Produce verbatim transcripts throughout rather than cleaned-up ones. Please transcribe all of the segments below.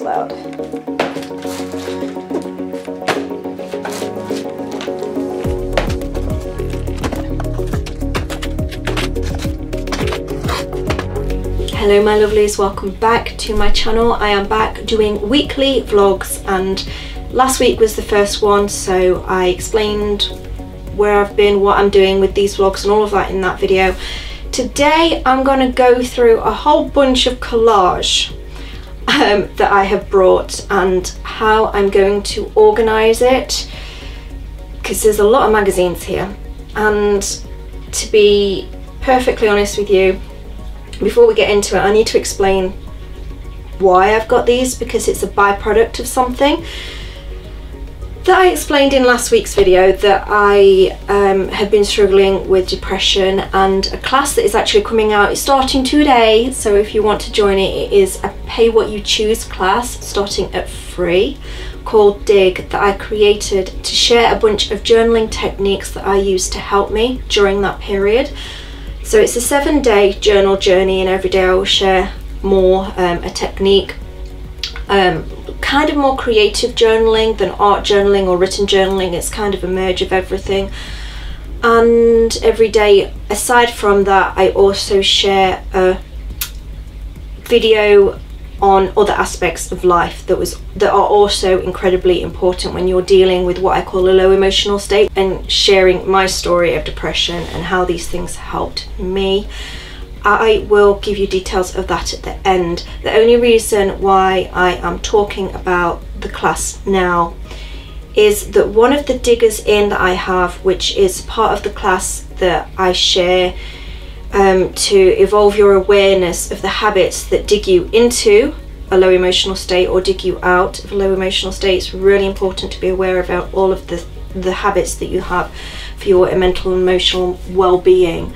is loud. Hello my lovelies, welcome back to my channel. I am back doing weekly vlogs, and last week was the first one, so I explained where I've been, what I'm doing with these vlogs and all of that in that video. Today I'm going to go through a whole bunch of collage um, that I have brought and how I'm going to organise it, because there's a lot of magazines here. And to be perfectly honest with you, before we get into it, I need to explain why I've got these, because it's a byproduct of something that I explained in last week's video, that I um, have been struggling with depression, and a class that is actually coming out is starting today, so if you want to join it, it is a pay what you choose class starting at free called Dig, that I created to share a bunch of journaling techniques that I used to help me during that period. So it's a seven day journal journey, and every day I will share more um, a technique, um, kind of more creative journaling than art journaling or written journaling. It's kind of a merge of everything. And every day aside from that, I also share a video on other aspects of life that was that are also incredibly important when you're dealing with what I call a low emotional state, and sharing my story of depression and how these things helped me. I will give you details of that at the end. The only reason why I am talking about the class now is that one of the diggers in that I have, which is part of the class that I share um, to evolve your awareness of the habits that dig you into a low emotional state or dig you out of a low emotional state. It's really important to be aware about all of the, the habits that you have for your mental and emotional well-being.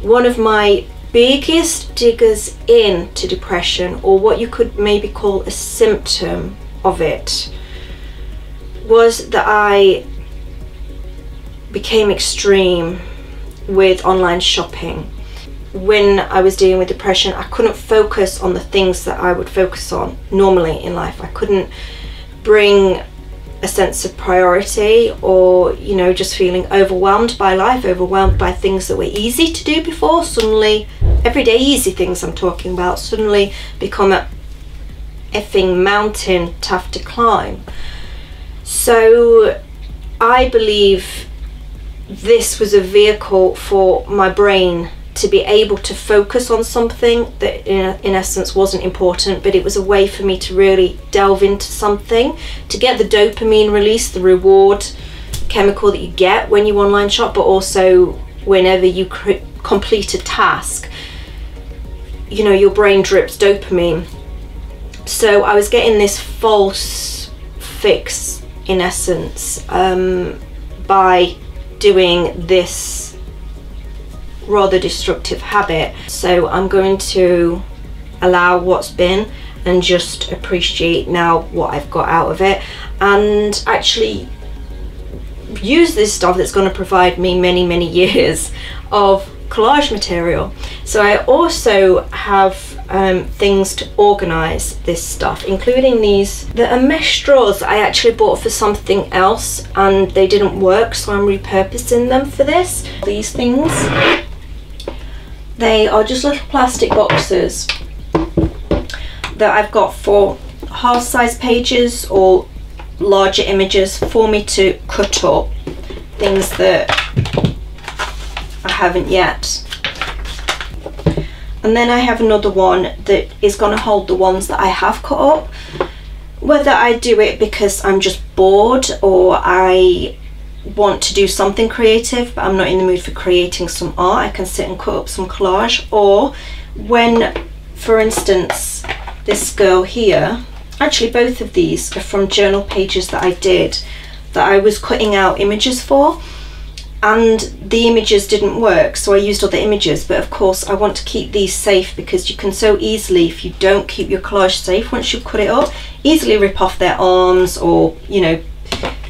One of my biggest diggers in to depression, or what you could maybe call a symptom of it, was that I became extreme with online shopping. When I was dealing with depression, I couldn't focus on the things that I would focus on normally in life. I couldn't bring a sense of priority, or you know, just feeling overwhelmed by life, overwhelmed by things that were easy to do before. Suddenly, everyday easy things I'm talking about suddenly become a effing mountain to have to climb. So I believe this was a vehicle for my brain to be able to focus on something that in, in essence wasn't important, but it was a way for me to really delve into something, to get the dopamine release, the reward chemical that you get when you online shop, but also whenever you complete a task, you know, your brain drips dopamine. So I was getting this false fix in essence um, by doing this rather destructive habit. So I'm going to allow what's been and just appreciate now what I've got out of it, and actually use this stuff that's going to provide me many many years of collage material. So I also have um, things to organize this stuff, including these that are mesh straws that I actually bought for something else and they didn't work, so I'm repurposing them for this. These things, they are just little plastic boxes that I've got for half-size pages or larger images for me to cut up things that I haven't yet. And then I have another one that is going to hold the ones that I have cut up. Whether I do it because I'm just bored or I want to do something creative, but I'm not in the mood for creating some art, I can sit and cut up some collage. Or when, for instance, this girl here, actually both of these are from journal pages that I did, that I was cutting out images for, and the images didn't work, so I used other images. But of course I want to keep these safe, because you can so easily, if you don't keep your collage safe once you cut it up, easily rip off their arms, or you know,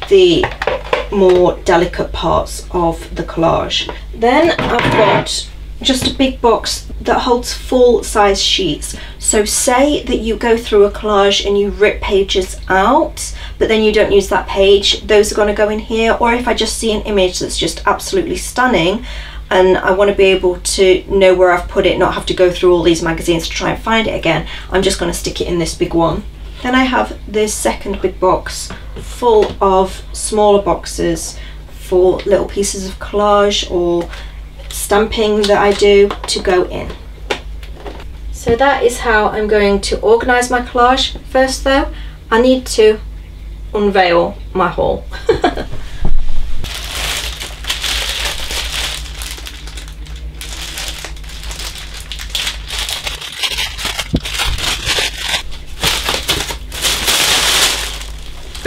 the more delicate parts of the collage. Then I've got just a big box that holds full size sheets. So say that you go through a collage and you rip pages out, but then you don't use that page, those are going to go in here. Or if I just see an image that's just absolutely stunning and I want to be able to know where I've put it, not have to go through all these magazines to try and find it again, I'm just going to stick it in this big one. Then I have this second big box full of smaller boxes for little pieces of collage or stamping that I do to go in. So that is how I'm going to organise my collage. First though, I need to unveil my haul.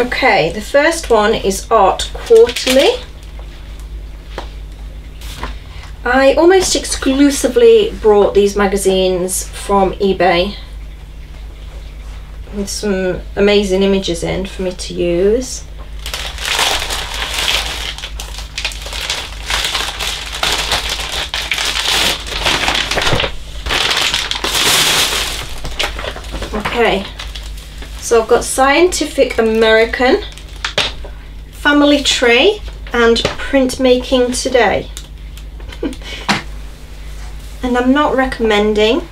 Okay, the first one is Art Quarterly. I almost exclusively brought these magazines from eBay with some amazing images in for me to use. Okay, so I've got Scientific American, Family Tree and Printmaking Today. And I'm not recommending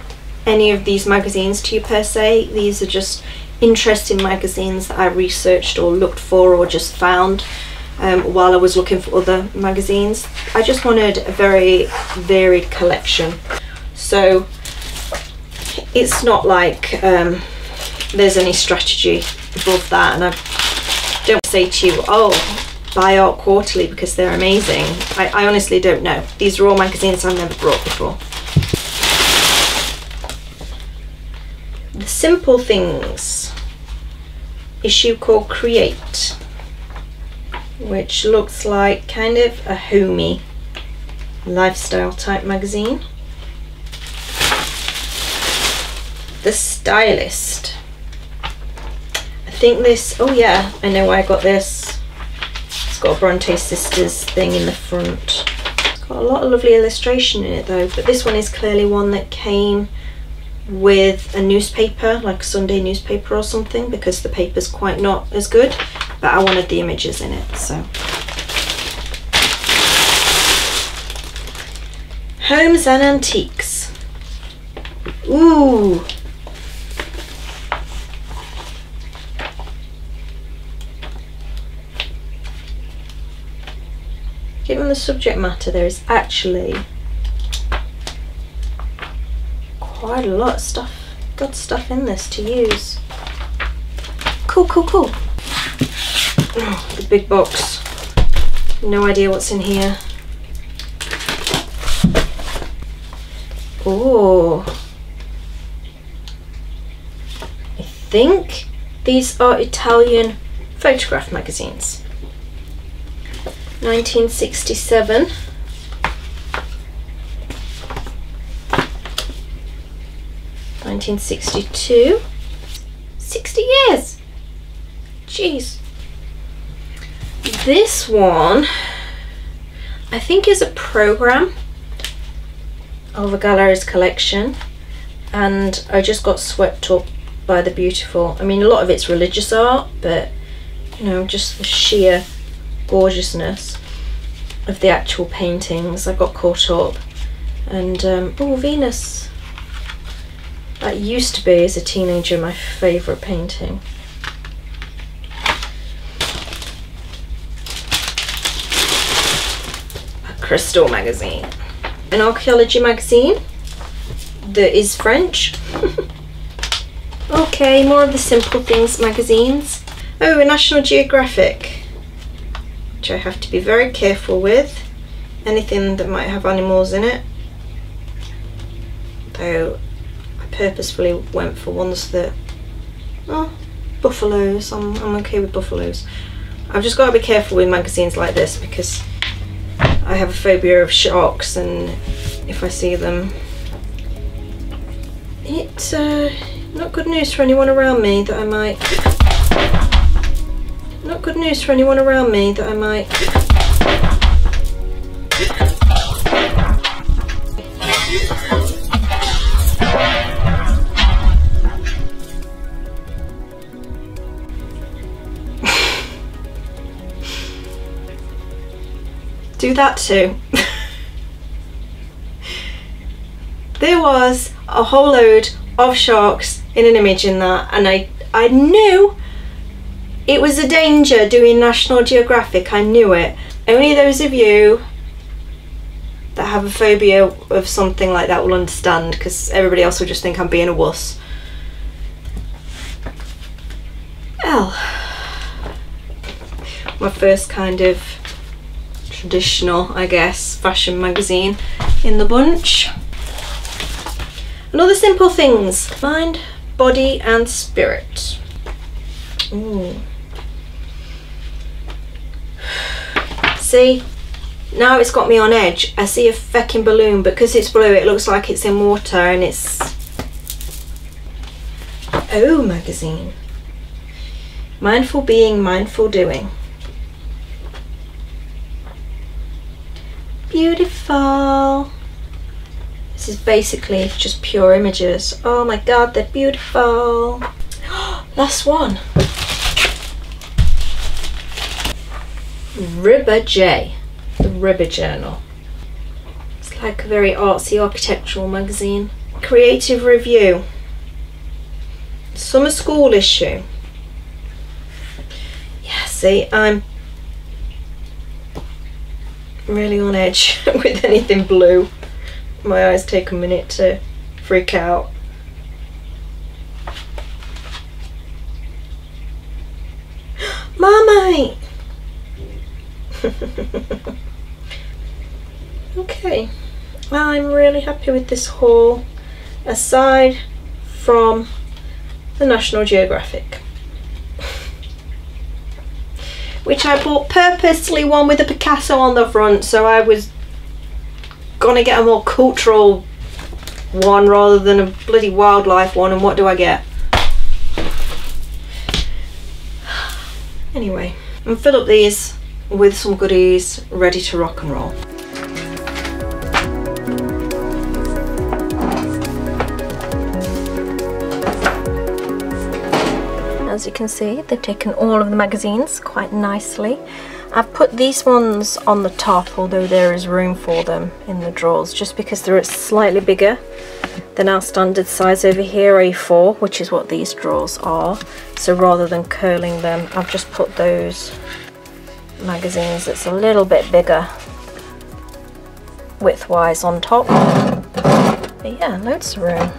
any of these magazines to you per se. These are just interesting magazines that I researched or looked for or just found um, while I was looking for other magazines. I just wanted a very varied collection. So it's not like um, there's any strategy above that, and I don't say to you, oh, buy Art Quarterly because they're amazing. I, I honestly don't know. These are all magazines I've never brought before. The Simple Things issue called Create, which looks like kind of a homey lifestyle type magazine. The Stylist. I think this, oh yeah, I know why I got this. It's got a Bronte Sisters thing in the front. It's got a lot of lovely illustration in it though, but this one is clearly one that came with a newspaper, like a Sunday newspaper or something, because the paper's quite not as good, but I wanted the images in it, so. Homes and Antiques. Ooh! Given the subject matter, there is actually quite a lot of stuff, good stuff in this to use. Cool, cool, cool. Oh, the big box. No idea what's in here. Oh. I think these are Italian photograph magazines. nineteen sixty-seven. nineteen sixty-two. sixty years! Jeez. This one, I think, is a program of a gallery's collection, and I just got swept up by the beautiful. I mean, a lot of it's religious art, but, you know, just the sheer gorgeousness of the actual paintings. I got caught up, and um, oh, Venus, that used to be as a teenager my favourite painting. A crystal magazine, an archaeology magazine that is French. Okay, more of the Simple Things magazines. Oh, a National Geographic. I have to be very careful with anything that might have animals in it, though I purposefully went for ones that, oh, buffaloes. I'm, I'm okay with buffaloes. I've just got to be careful with magazines like this because I have a phobia of sharks, and if I see them, it's uh, not good news for anyone around me that I might Not good news for anyone around me that I might. do that too. There was a whole load of sharks in an image in that, and I, I knew it was a danger doing National Geographic, I knew it. Only those of you that have a phobia of something like that will understand, because everybody else will just think I'm being a wuss. Well, my first kind of traditional, I guess, fashion magazine in the bunch. Another Simple Things, Mind, Body and Spirit. Ooh. See, now it's got me on edge. I see a feckin' balloon, but because it's blue it looks like it's in water, and it's Oh magazine. Mindful Being, Mindful Doing. Beautiful. This is basically just pure images. Oh my god, they're beautiful. Last one. River J, the River Journal. It's like a very artsy architectural magazine. Creative Review. Summer School Issue. Yeah, see, I'm really on edge with anything blue. My eyes take a minute to freak out. Marmite! Okay, well, I'm really happy with this haul, aside from the National Geographic, which I bought purposely one with a Picasso on the front, so I was gonna get a more cultural one rather than a bloody wildlife one, and what do I get? Anyway, and fill up these with some goodies, ready to rock and roll. As you can see, they've taken all of the magazines quite nicely. I've put these ones on the top, although there is room for them in the drawers, just because they're slightly bigger than our standard size. Over here, A four, which is what these drawers are, so rather than curling them, I've just put those magazines that's a little bit bigger width wise on top. But yeah, loads of room.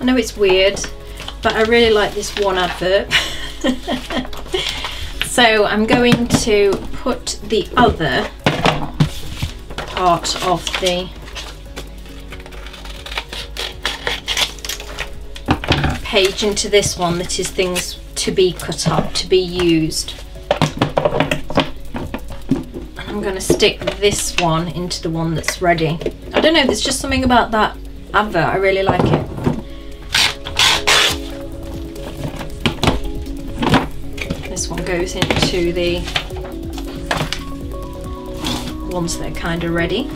I know it's weird, but I really like this one advert. So I'm going to put the other part of the page into this one, that is things to be cut up, to be used. And I'm going to stick this one into the one that's ready. I don't know, there's just something about that advert, I really like it. This one goes into the ones that are kind of ready.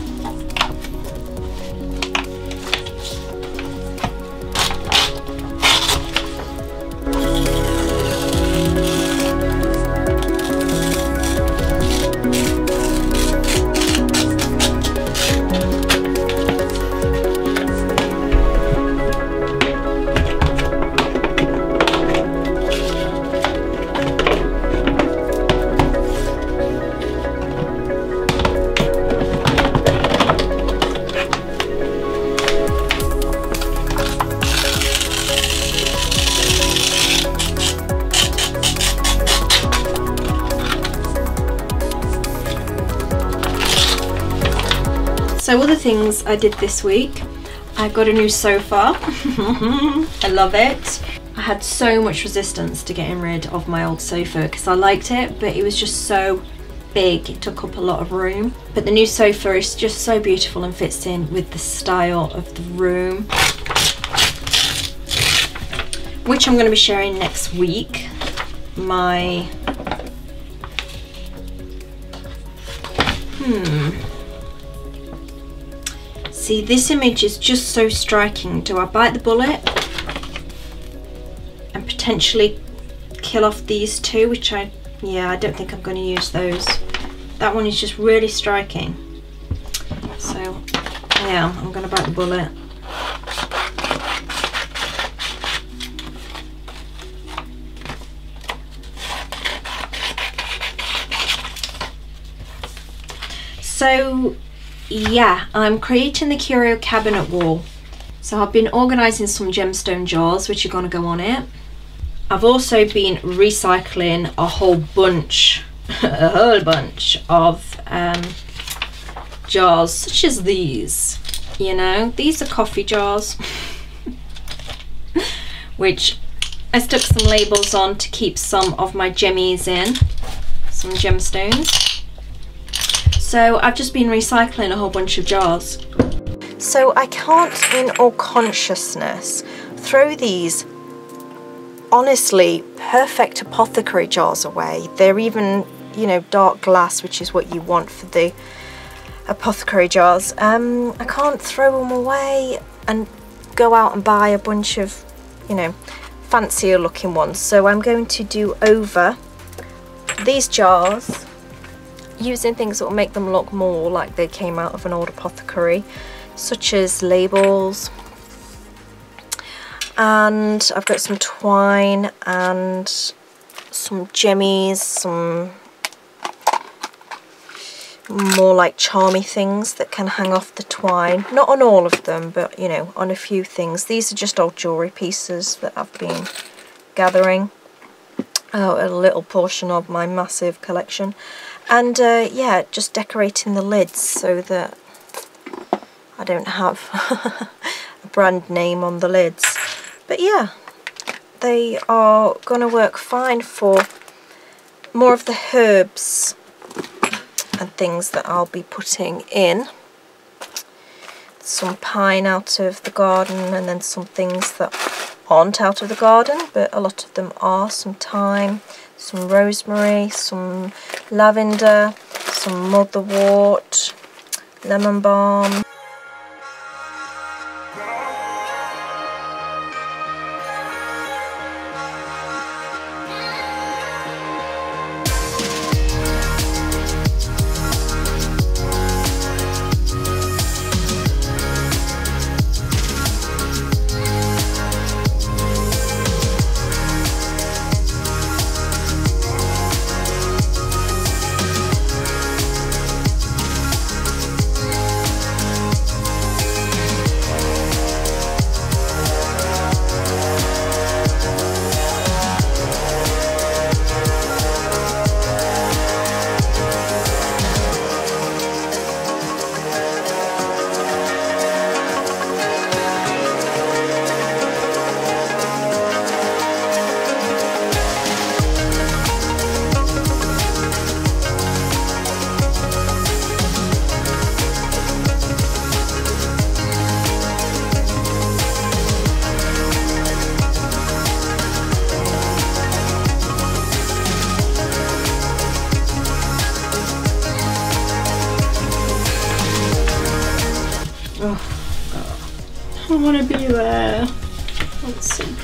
So other things I did this week, I got a new sofa, I love it. I had so much resistance to getting rid of my old sofa because I liked it, but it was just so big, it took up a lot of room. But the new sofa is just so beautiful and fits in with the style of the room, which I'm going to be sharing next week. My, hmm. See, this image is just so striking. Do I bite the bullet and potentially kill off these two, which I, yeah, I don't think I'm going to use those. That one is just really striking. So, yeah, I'm going to bite the bullet. So, yeah, I'm creating the curio cabinet wall. So I've been organising some gemstone jars which are going to go on it. I've also been recycling a whole bunch, a whole bunch of um, jars such as these, you know, these are coffee jars which I stuck some labels on to keep some of my gemmies in, some gemstones. So I've just been recycling a whole bunch of jars. So I can't in all consciousness throw these honestly perfect apothecary jars away. They're even, you know, dark glass, which is what you want for the apothecary jars. Um, I can't throw them away and go out and buy a bunch of, you know, fancier looking ones. So I'm going to do over these jars using things that will make them look more like they came out of an old apothecary, such as labels, and I've got some twine and some gemmies, some more like charmy things that can hang off the twine. Not on all of them, but you know, on a few things. These are just old jewellery pieces that I've been gathering. Oh, a little portion of my massive collection. And uh, yeah, just decorating the lids so that I don't have a brand name on the lids. But yeah, they are going to work fine for more of the herbs and things that I'll be putting in. Some pine out of the garden, and then some things that aren't out of the garden, but a lot of them are. Some thyme, some rosemary, some lavender, some motherwort, lemon balm.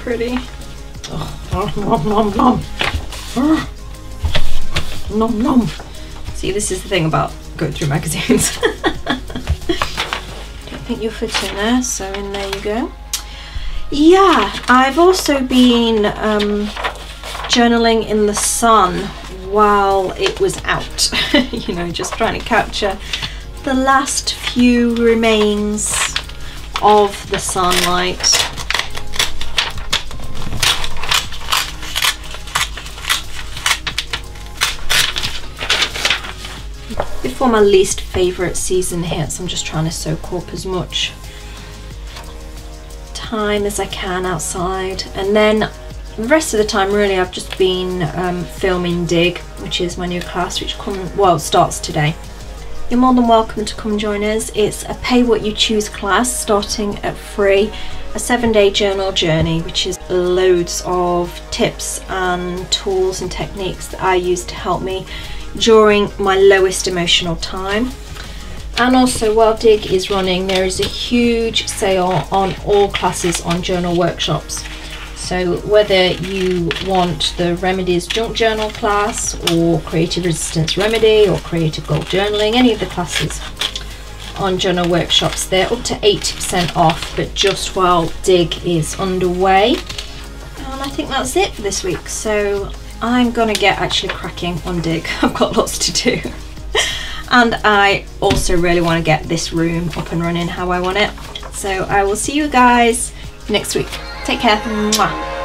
Pretty. Oh, nom nom nom. Oh, nom nom. See, this is the thing about going through magazines. Don't think you'll fit in there, so in there you go. Yeah, I've also been um, journaling in the sun while it was out. You know, just trying to capture the last few remains of the sunlight. For my least favourite season hits, I'm just trying to soak up as much time as I can outside, and then the rest of the time really I've just been um, filming Dig, which is my new class, which come, well, starts today. You're more than welcome to come join us. It's a pay what you choose class starting at free, a seven day journal journey, which is loads of tips and tools and techniques that I use to help me during my lowest emotional time. And also, while Dig is running, there is a huge sale on all classes on Journal Workshops. So whether you want the Remedies Junk Journal class or Creative Resistance Remedy or Creative Goal Journaling, any of the classes on Journal Workshops, they're up to eighty percent off, but just while Dig is underway. And I think that's it for this week, so I'm gonna get actually cracking on Dig. I've got lots to do. And I also really want to get this room up and running how I want it. So I will see you guys next week. Take care. Mwah.